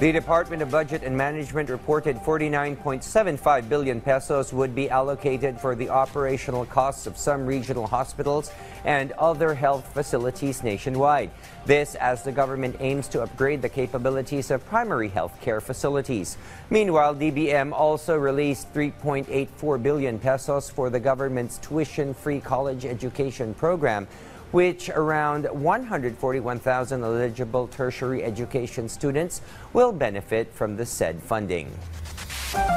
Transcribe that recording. The Department of Budget and Management reported 49.75 billion pesos would be allocated for the operational costs of some regional hospitals and other health facilities nationwide. This as the government aims to upgrade the capabilities of primary health care facilities. Meanwhile, DBM also released 3.84 billion pesos for the government's tuition-free college education program, which around 141,000 eligible tertiary education students will benefit from the said funding.